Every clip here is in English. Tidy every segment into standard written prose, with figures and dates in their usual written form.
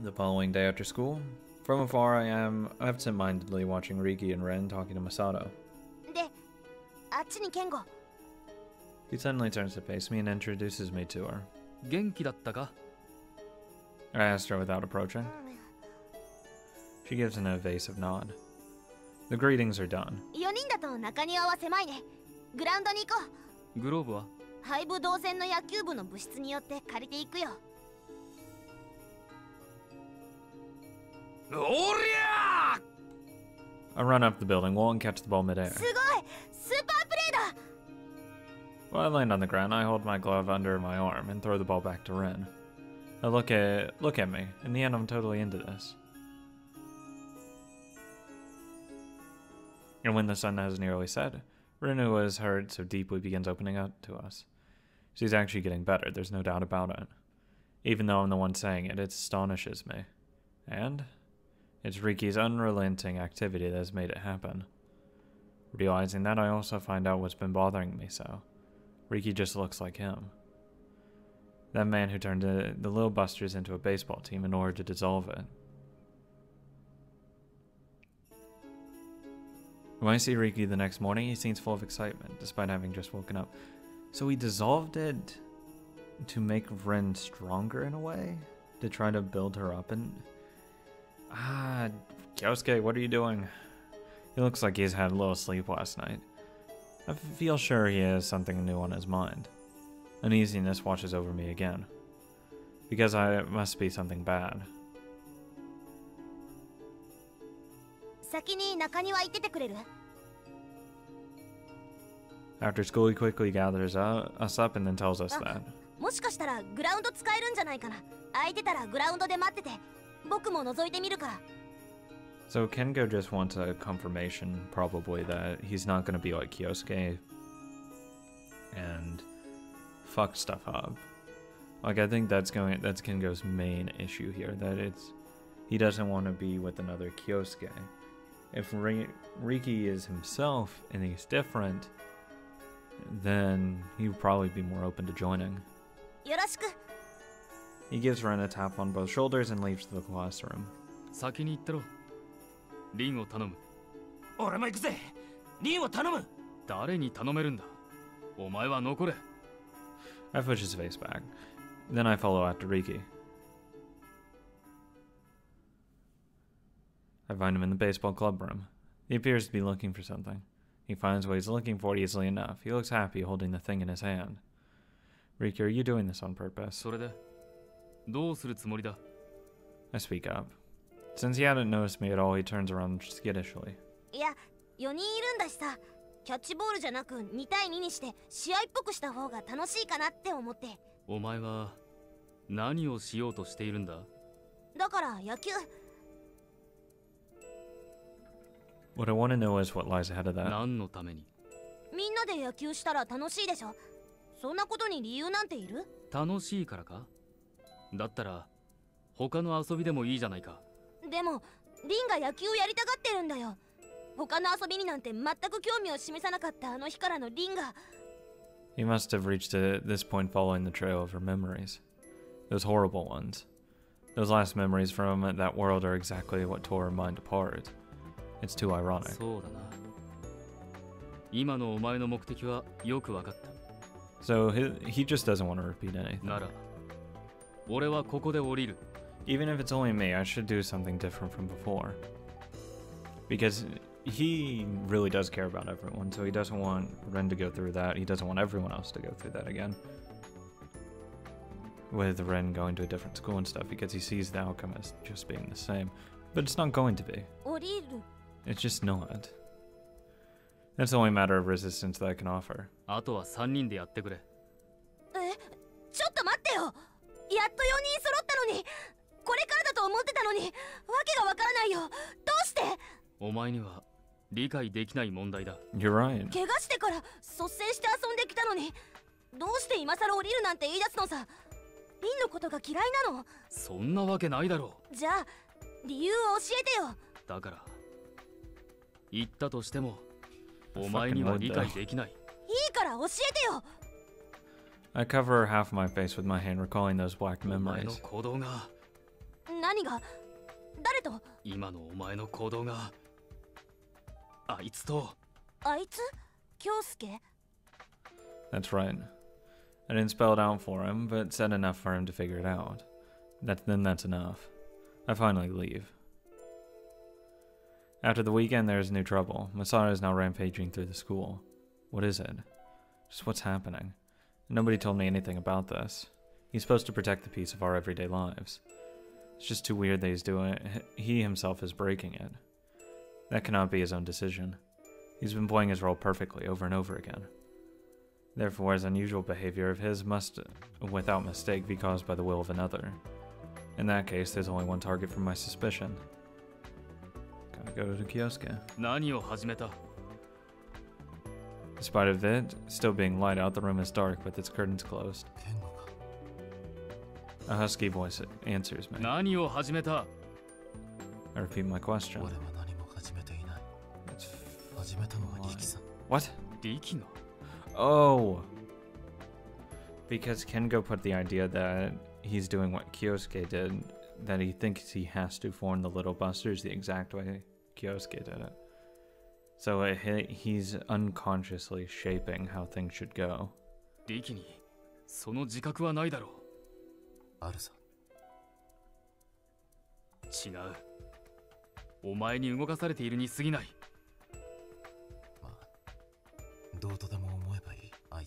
The following day after school, from afar I am absent-mindedly watching Riki and Ren talking to Masato. He suddenly turns to face me and introduces me to her. I asked her without approaching. She gives an evasive nod. The greetings are done. I run up the building wall and catch the ball midair. While I land on the ground, I hold my glove under my arm and throw the ball back to Ren. Now look at me. In the end, I'm totally into this. And when the sun has nearly set, Ren, who has hurt so deeply, begins opening up to us. She's actually getting better, there's no doubt about it. Even though I'm the one saying it, it astonishes me. And it's Riki's unrelenting activity that has made it happen. Realizing that, I also find out what's been bothering me so. Riki just looks like him. That man who turned the Little Busters into a baseball team in order to dissolve it. When I see Riki the next morning, he seems full of excitement, despite having just woken up. So he dissolved it to make Ren stronger in a way? To try to build her up and... Kyosuke, what are you doing? He looks like he's had a little sleep last night. I feel sure he has something new on his mind. Uneasiness washes over me again. Because it must be something bad. After school, he quickly gathers us up and then tells us that. So Kengo just wants a confirmation, probably, that he's not going to be like Kyosuke and fuck stuff up. Like, I think that's Kengo's main issue here, that he doesn't want to be with another Kyosuke. If Riki is himself and he's different, then he would probably be more open to joining. He gives Ren a tap on both shoulders and leaves the classroom. I push his face back. Then I follow after Riki. I find him in the baseball club room. He appears to be looking for something. He finds what he's looking for easily enough. He looks happy holding the thing in his hand. Riki, are you doing this on purpose? I speak up. Since he hadn't noticed me at all, he turns around skittishly. What I want to know is what lies ahead of that. He must have reached this point following the trail of her memories. Those horrible ones. Those last memories from that world are exactly what tore her mind apart. It's too ironic. So he just doesn't want to repeat anything. Even if it's only me, I should do something different from before. Because he really does care about everyone, so he doesn't want Ren to go through that. He doesn't want everyone else to go through that again. With Ren going to a different school and stuff, because he sees the outcome as just being the same. But it's not going to be. It's just not. That's the only matter of resistance that I can offer. You're right. I cover half my face with my hand, recalling those black memories. 何が誰と今のお前の行動があいつとあいつ Kyosuke That's right. I didn't spell it out for him, but said enough for him to figure it out. That's enough. I finally leave. After the weekend, there is new trouble. Masato is now rampaging through the school. What is it? Just what's happening? Nobody told me anything about this. He's supposed to protect the peace of our everyday lives. It's just too weird that he's doing it. He himself is breaking it. That cannot be his own decision. He's been playing his role perfectly over and over again. Therefore, his unusual behavior of his must, without mistake, be caused by the will of another. In that case, there's only one target for my suspicion. Gotta go to Kyosuke. Despite of it still being light out, the room is dark with its curtains closed. A husky voice answers me. I repeat my question. What? Oh! Because Kengo put the idea that he's doing what Kyosuke did, that he thinks he has to form the Little Busters the exact way Kyosuke did it. So he's unconsciously shaping how things should go. My voice is shaking. I raised my voice. I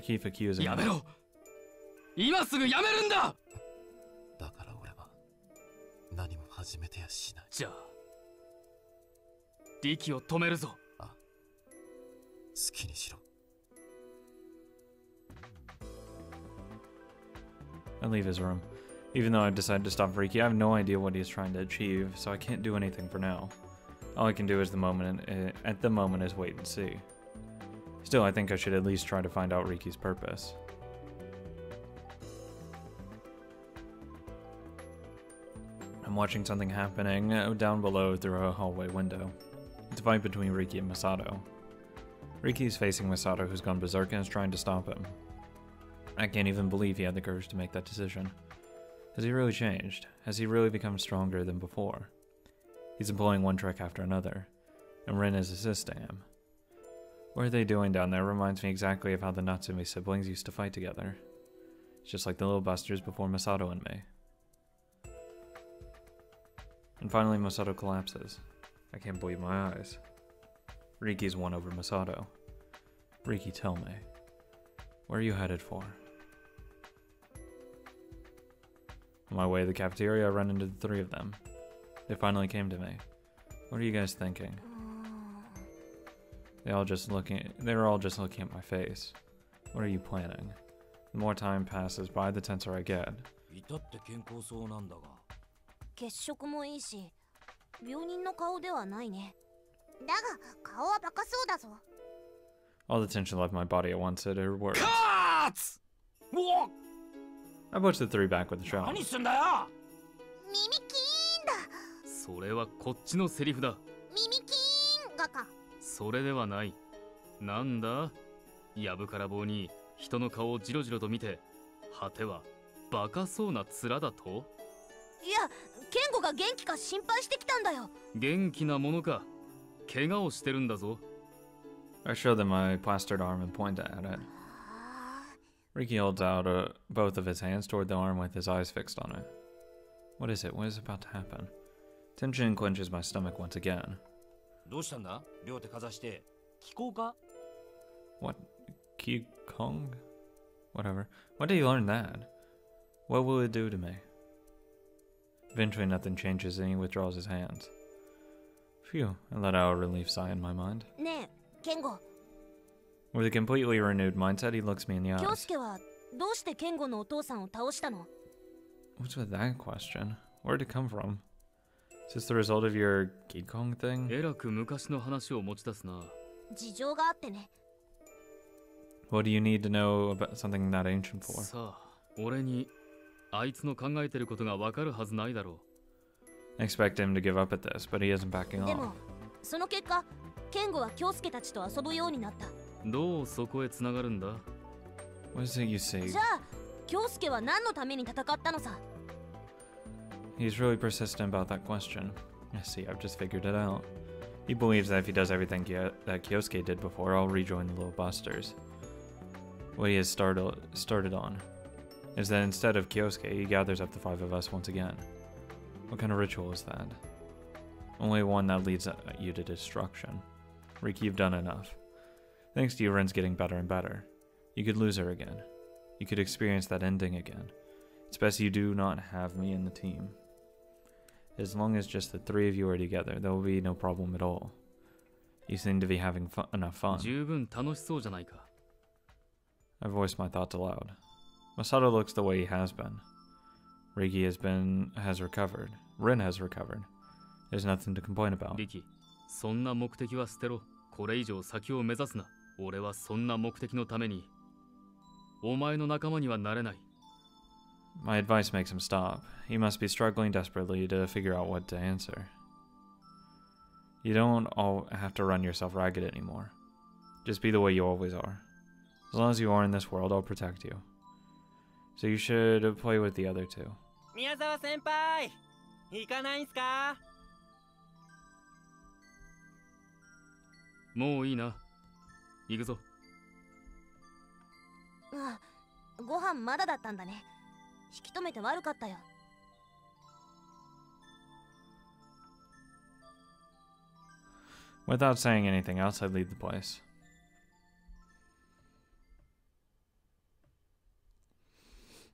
keep accusing him. I leave his room. Even though I've decided to stop Riki, I have no idea what he's trying to achieve, so I can't do anything for now. All I can do is at the moment is wait and see. Still, I think I should at least try to find out Riki's purpose. I'm watching something happening down below through a hallway window. It's a fight between Riki and Masato. Riki is facing Masato, who's gone berserk and is trying to stop him. I can't even believe he had the courage to make that decision. Has he really changed? Has he really become stronger than before? He's employing one trick after another, and Ren is assisting him. What are they doing down there reminds me exactly of how the Natsume siblings used to fight together. It's just like the Little Busters before Masato and me. And finally Masato collapses. I can't believe my eyes. Riki's won over Masato. Riki, tell me. Where are you headed for? On my way to the cafeteria, I run into the three of them. They finally came to me. What are you guys thinking? They were all just looking at my face. What are you planning? The more time passes by, the tenser I get. All the tension left my body at once at her words. I pushed the three back with a shout. I showed them my plastered arm and pointed at it. Riki holds out both of his hands toward the arm with his eyes fixed on it. What is it? What is about to happen? Tension clenches my stomach once again. What? Qigong? Whatever. When did you learn that? What will it do to me? Eventually nothing changes and he withdraws his hands. Phew, I let out a relief sigh in my mind. Ne, Kengo. With a completely renewed mindset, he looks me in the eyes. What's with that question? Where'd it come from? Is this the result of your Gidkong thing? What do you need to know about something that ancient for? I expect him to give up at this, but he isn't backing off. What is it you see? He's really persistent about that question. I see, I've just figured it out. He believes that if he does everything that Kyosuke did before, I'll rejoin the Little Busters. What he has started on is that instead of Kyosuke, he gathers up the five of us once again. What kind of ritual is that? Only one that leads you to destruction. Riki, you've done enough. Thanks to you, Ren's getting better and better. You could lose her again. You could experience that ending again. It's best you do not have me in the team. As long as just the three of you are together, there will be no problem at all. You seem to be having enough fun. I voiced my thoughts aloud. Masato looks the way he has been. Riki has recovered. Ren has recovered. There's nothing to complain about. Riki, my advice makes him stop. He must be struggling desperately to figure out what to answer. You don't all have to run yourself ragged anymore. Just be the way you always are. As long as you are in this world, I'll protect you. So you should play with the other two. Miyazawa-senpai! Ikanai-nsuka? Mou ii na. Ikuzo. Ah, gohan mada dattan da ne. Without saying anything else, I leave the place.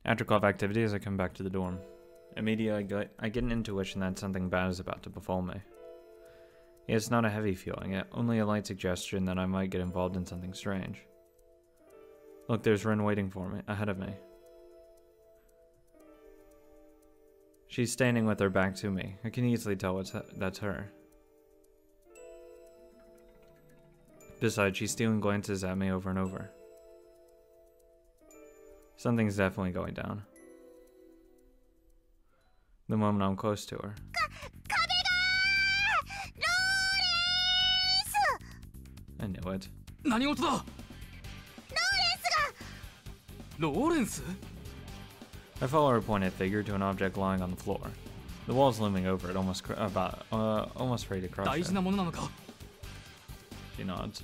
After club activities, I come back to the dorm. Immediately, I get an intuition that something bad is about to befall me. It's not a heavy feeling, only a light suggestion that I might get involved in something strange. Look, there's Ren waiting for me, ahead of me. She's standing with her back to me. I can easily tell that's her. Besides, she's stealing glances at me over and over. Something's definitely going down. The moment I'm close to her. I knew it. Lawrence? I follow her pointed figure to an object lying on the floor. The wall's looming over it, almost ready to crush it. She nods.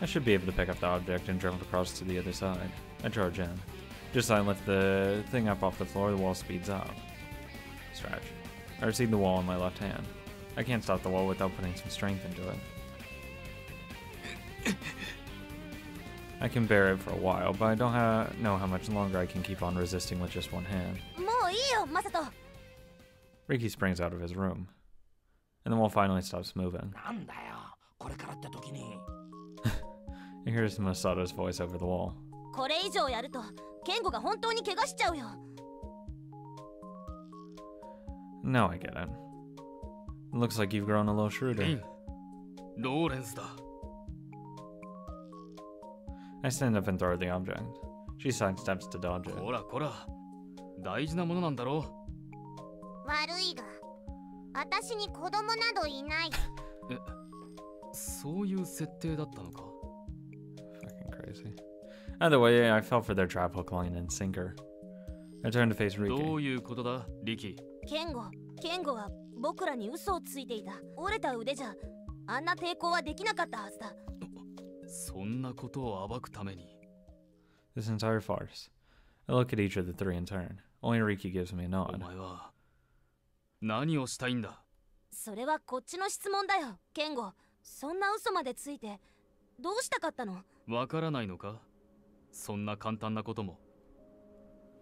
I should be able to pick up the object and jump across to the other side. I charge in. Just as I lift the thing up off the floor, the wall speeds up. Stretch. I receive the wall in my left hand. I can't stop the wall without putting some strength into it. I can bear it for a while, but I don't know how much longer I can keep on resisting with just one hand. Masato! Riki springs out of his room, and the wall finally stops moving. He hears Masato's voice over the wall. Now I get it. Looks like you've grown a little shrewder. I stand up and throw the object. She sidesteps to dodge it. Fucking crazy. Either way, I fell for their trap, hook, line, and sinker. I turned to face Riki. This entire farce. I look at each of the three in turn. Only Riki gives me a nod.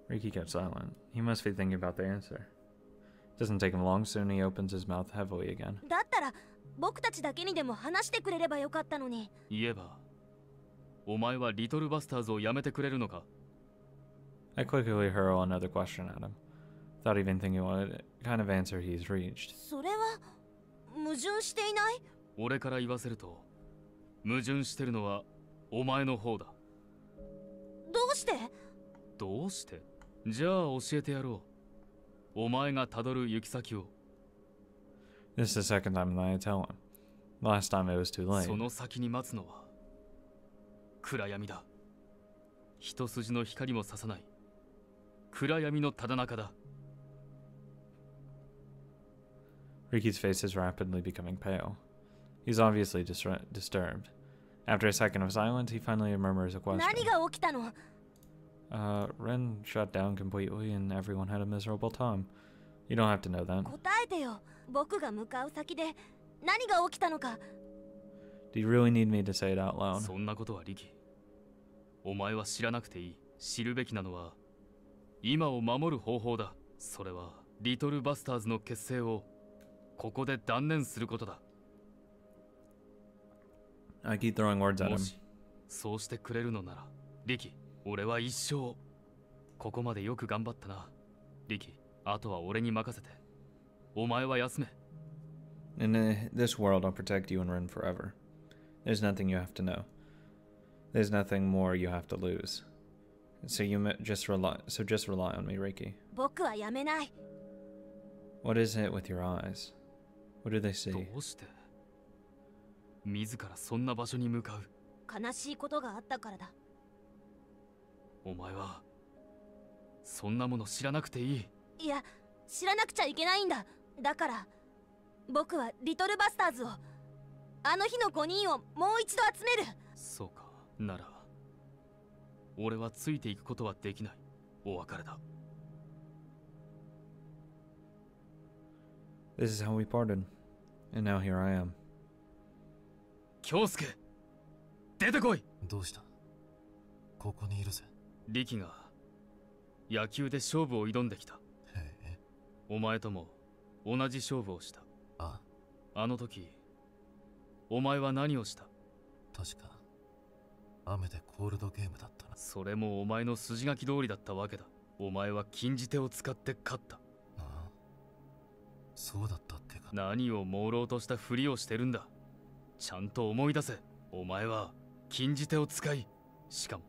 Riki kept silent. He must be thinking about the answer. Doesn't take him long, soon he opens his mouth heavily again. I quickly hurl another question at him, without even thinking what kind of answer he's reached. This is the second time that I tell him. Last time it was too late. Riki's face is rapidly becoming pale. He's obviously disturbed. After a second of silence, he finally murmurs a question. Ren shut down completely and everyone had a miserable time. You don't have to know that. Do you really need me to say it out loud? I keep throwing words at him. In this world, I'll protect you and Ren forever. There's nothing you have to know. There's nothing more you have to lose. So just rely on me, Riki. What is it with your eyes? What do they see? This is how we parted, and now here I am. Kyosuke, dete koi! Riki ga yakyū de shōbu o idonde kita. Omae to mo onaji shōbu o shita. Ano toki omae wa nani o shita? Tashika ame de cold game datta na. Sore mo omae no sujigaki doori datta wake da. Omae wa kinji te o tsukatte katta. Sou datta tte ka. Nani o mourou to shita furi o shiteru nda. Chanto omoi dase. Omae wa kinji te o tsukai. Shikamo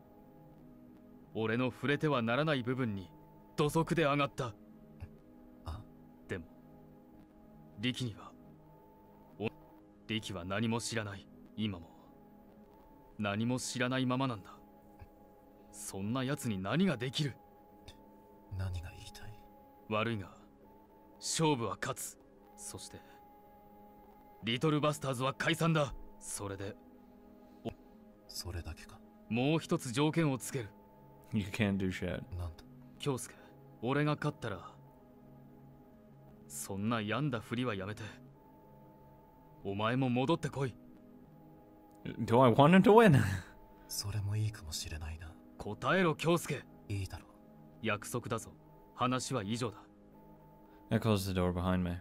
俺の触れてはならない部分に土足で上がった。でもリキは何も知らない。今も何も知らないままなんだ。そんな奴に何ができる？何が言いたい？悪いが勝負は勝つ。そしてリトルバスターズは解散だ。それでそれだけか。もう一つ条件をつける。 You can't do shit. Kyosuke, ore ga kattara sonna yanda furi wa yamete. Omae mo modotte koi. Do I want him to win? Sore mo ii kamoshirenai na. Kotaero Kyosuke. Ii daro. Yakusoku da zo. Hanashi wa iijou da. I closed the door behind me.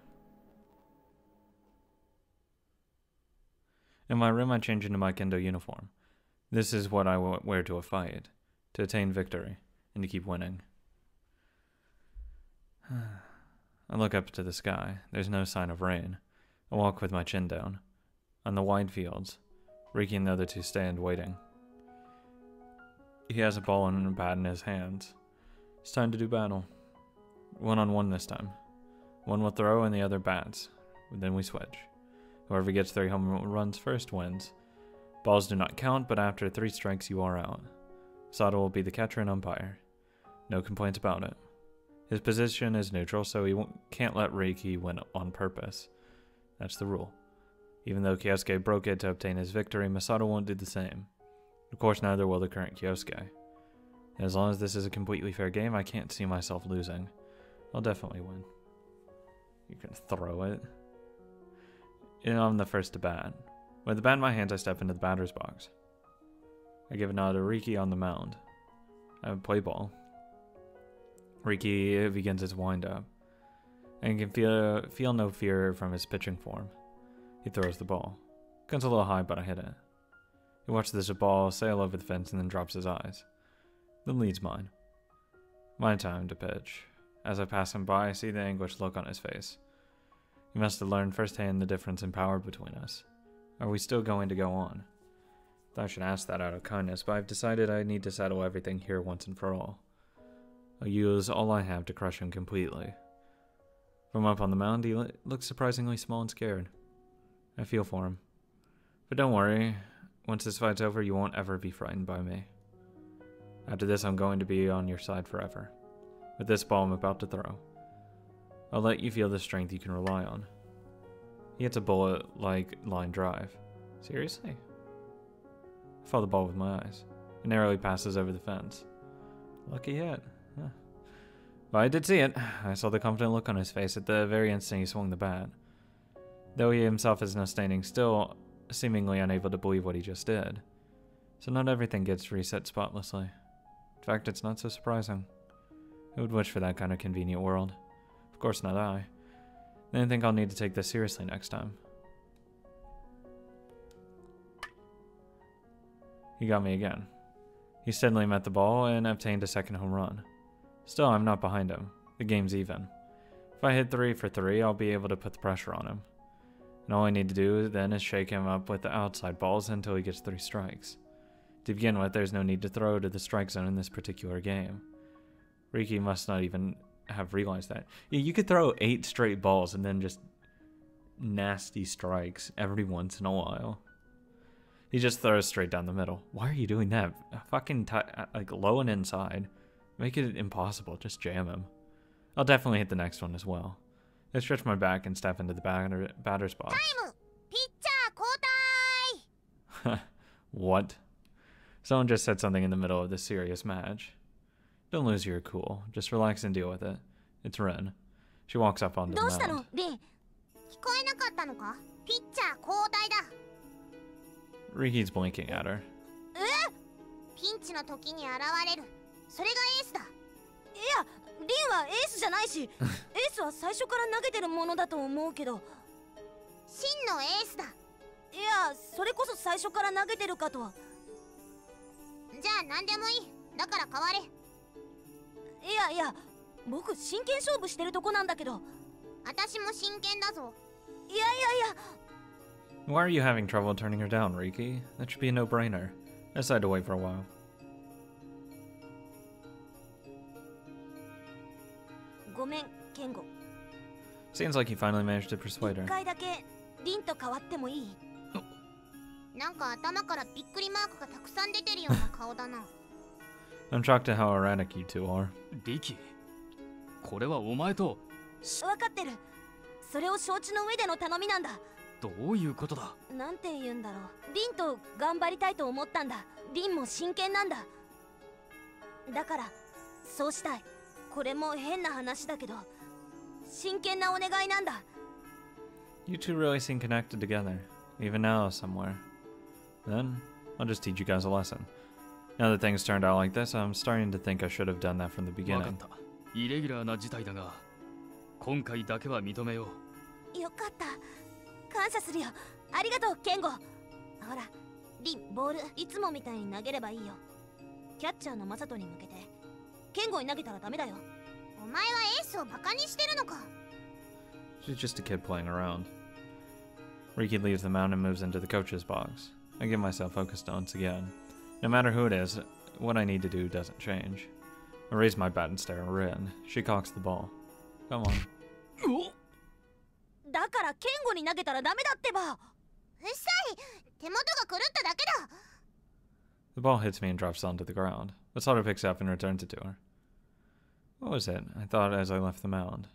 In my room, I change into my Kendo uniform. This is what I wear to a fight. To attain victory, and to keep winning. I look up to the sky. There's no sign of rain. I walk with my chin down. On the wide fields, Riki and the other two stand waiting. He has a ball and a bat in his hands. It's time to do battle. One-on-one this time. One will throw and the other bats. Then we switch. Whoever gets 3 home runs first wins. Balls do not count, but after 3 strikes you are out. Masato will be the catcher and umpire. No complaints about it. His position is neutral, so he can't let Riki win on purpose. That's the rule. Even though Kyosuke broke it to obtain his victory, Masato won't do the same. Of course, neither will the current Kyosuke. As long as this is a completely fair game, I can't see myself losing. I'll definitely win. You can throw it. And I'm the first to bat. With the bat in my hands, I step into the batter's box. I give a nod to Riki on the mound. I play ball. Riki begins his wind-up. and can feel no fear from his pitching form. He throws the ball. Comes a little high, but I hit it. He watches the ball sail over the fence and then drops his eyes. Then leads mine. My time to pitch. As I pass him by, I see the anguished look on his face. He must have learned firsthand the difference in power between us. Are we still going to go on? I should ask that out of kindness, but I've decided I need to settle everything here once and for all. I'll use all I have to crush him completely. From up on the mound, he looks surprisingly small and scared. I feel for him. But don't worry, once this fight's over, you won't ever be frightened by me. After this, I'm going to be on your side forever. With this ball I'm about to throw, I'll let you feel the strength you can rely on. He hits a bullet-like line drive. Seriously? I follow the ball with my eyes. It narrowly passes over the fence. Lucky hit. Huh. But I did see it. I saw the confident look on his face at the very instant he swung the bat. Though he himself is now standing still, seemingly unable to believe what he just did. So not everything gets reset spotlessly. In fact, it's not so surprising. Who would wish for that kind of convenient world? Of course not I. Then I think I'll need to take this seriously next time. He got me again. He steadily met the ball and obtained a second home run. Still, I'm not behind him. The game's even. If I hit 3 for 3, I'll be able to put the pressure on him. And all I need to do then is shake him up with the outside balls until he gets 3 strikes. To begin with, there's no need to throw to the strike zone in this particular game. Riki must not even have realized that. Yeah, you could throw 8 straight balls and then just nasty strikes every once in a while. He just throws straight down the middle. Why are you doing that? Fucking like low and inside. Make it impossible. Just jam him. I'll definitely hit the next one as well. I stretch my back and step into the batter's box. Time! Pitcher kotai! What? Someone just said something in the middle of this serious match. Don't lose your cool. Just relax and deal with it. It's Ren. She walks up onto the mound. Riki's blinking at her. Why are you having trouble turning her down, Riki? That should be a no-brainer. I decided to wait for a while. Sorry, Kengo. Seems like he finally managed to persuade her. I'm shocked at how erratic you two are. Riki, you two really seem connected together, even now somewhere. Then, I'll just teach you guys a lesson. Now that things turned out like this, I'm starting to think I should have done that from the beginning. She's just a kid playing around. Riki leaves the mound and moves into the coach's box. I get myself focused once again. No matter who it is, what I need to do doesn't change. I raise my bat and stare at Ren. She cocks the ball. Come on. The ball hits me and drops onto the ground. Masato picks up and returns it to her. What was it? I thought as I left the mound.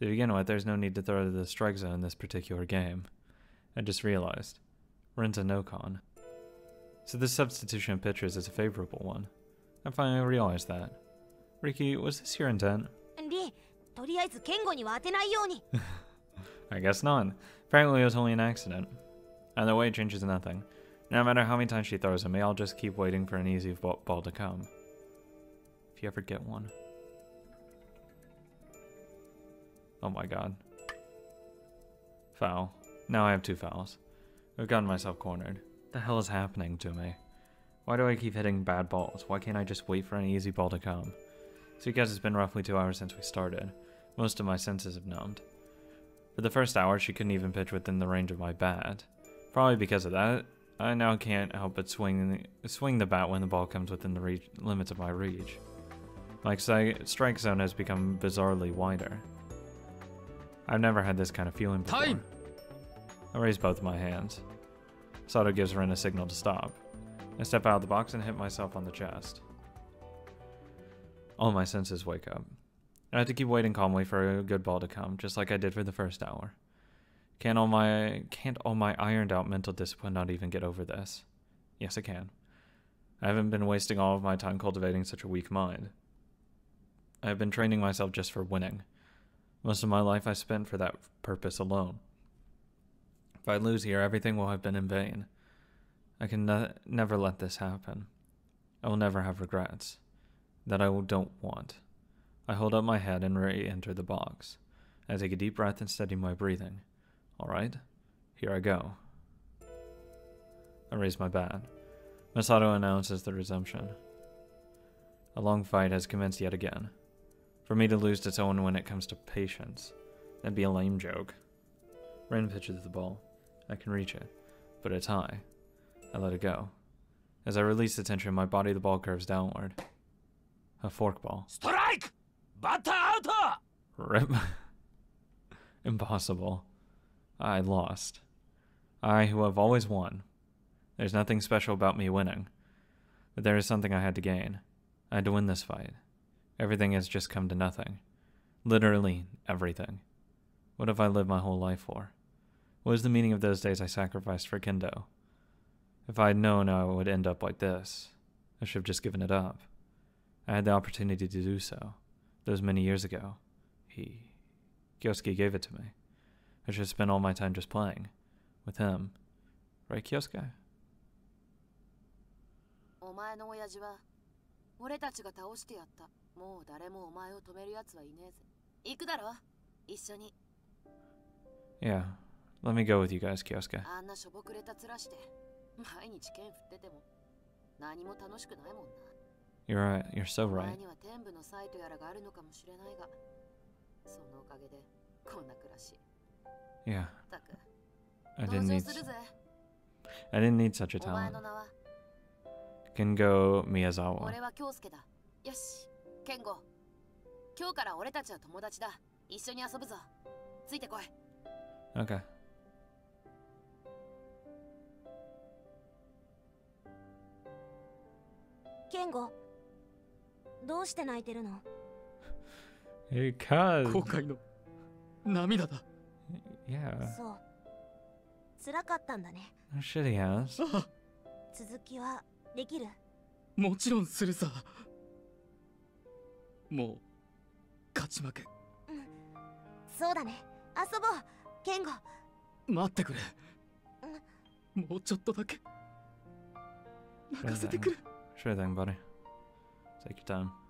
To begin with, there's no need to throw to the strike zone in this particular game. I just realized. Ren's a no-con. So this substitution of pitchers is a favorable one. I finally realized that. Riki, was this your intent? I guess not. Apparently it was only an accident. Either way, it changes nothing. No matter how many times she throws at me, I'll just keep waiting for an easy ball to come. If you ever get one. Oh my god. Foul. Now I have two fouls. I've gotten myself cornered. What the hell is happening to me? Why do I keep hitting bad balls? Why can't I just wait for an easy ball to come? So you guys, it's been roughly 2 hours since we started. Most of my senses have numbed. For the first hour, she couldn't even pitch within the range of my bat. Probably because of that, I now can't help but swing the bat when the ball comes within the limits of my reach. My strike zone has become bizarrely wider. I've never had this kind of feeling before. Time! I raise both my hands. Sato gives Ren a signal to stop. I step out of the box and hit myself on the chest. All my senses wake up. I have to keep waiting calmly for a good ball to come, just like I did for the first hour. Can't all my ironed out mental discipline not even get over this? Yes, I can. I haven't been wasting all of my time cultivating such a weak mind. I've been training myself just for winning. Most of my life I spent for that purpose alone. If I lose here, everything will have been in vain. I can never let this happen. I will never have regrets that I don't want. I hold up my head and re-enter the box. I take a deep breath and steady my breathing. Alright, here I go. I raise my bat. Masato announces the resumption. A long fight has commenced yet again. For me to lose to someone when it comes to patience, that'd be a lame joke. Ren pitches the ball. I can reach it, but it's high. I let it go. As I release the tension in my body, the ball curves downward. A forkball. Strike! Batter outer! Rip. Impossible. I lost. I, who have always won. There's nothing special about me winning. But there is something I had to gain. I had to win this fight. Everything has just come to nothing. Literally everything. What have I lived my whole life for? What is the meaning of those days I sacrificed for Kendo? If I had known I would end up like this, I should have just given it up. I had the opportunity to do so. Those many years ago, Kyosuke gave it to me. I should spend all my time just playing with him. Right, Kyosuke? Yeah, let me go with you guys, Kyosuke. You're right. You're so right. Yeah. I didn't need such a talent. Kengo Miyazawa. Okay. Kengo. Because. Yeah. Oh shit, he has. Sure thing, buddy. Take your time.